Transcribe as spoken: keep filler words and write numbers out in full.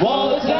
Well,